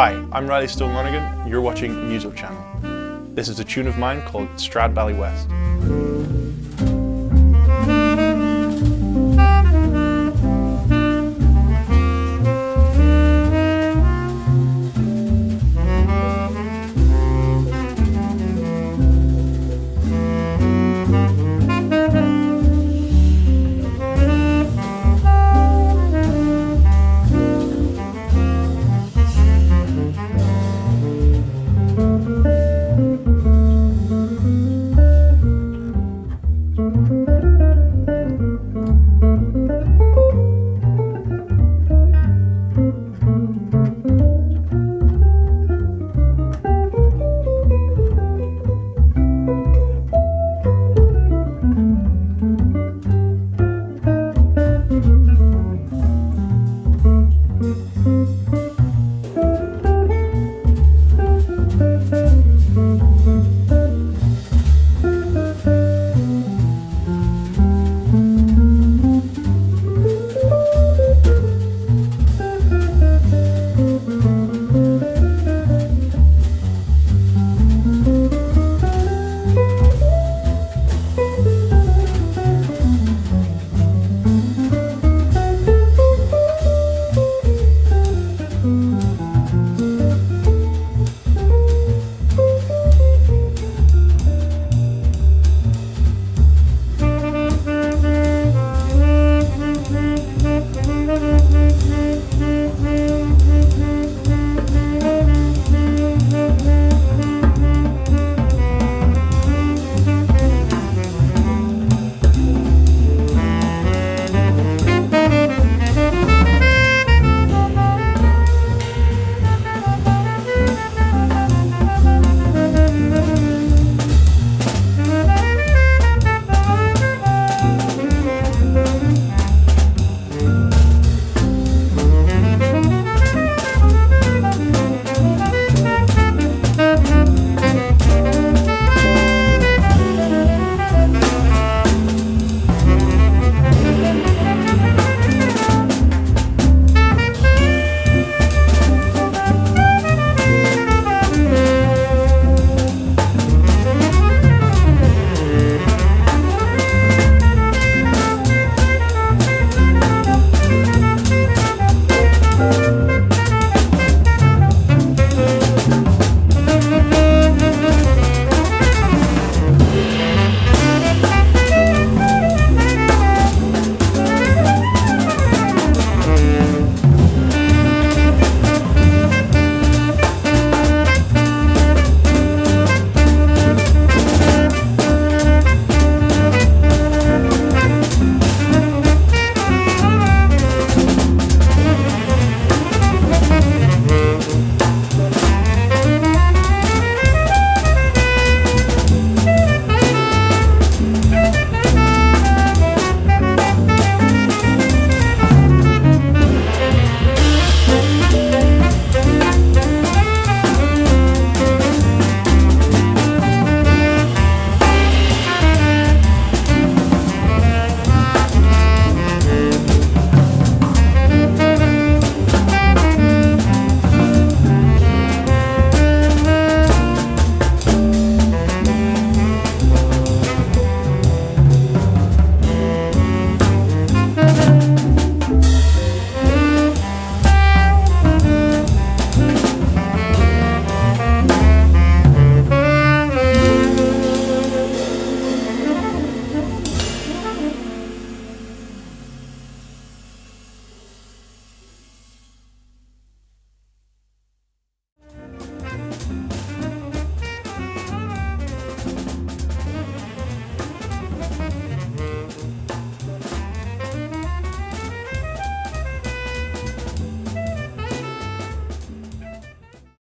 Hi, I'm Riley Stone-Lonergan, you're watching Muso Channel. This is a tune of mine called Stradbally West.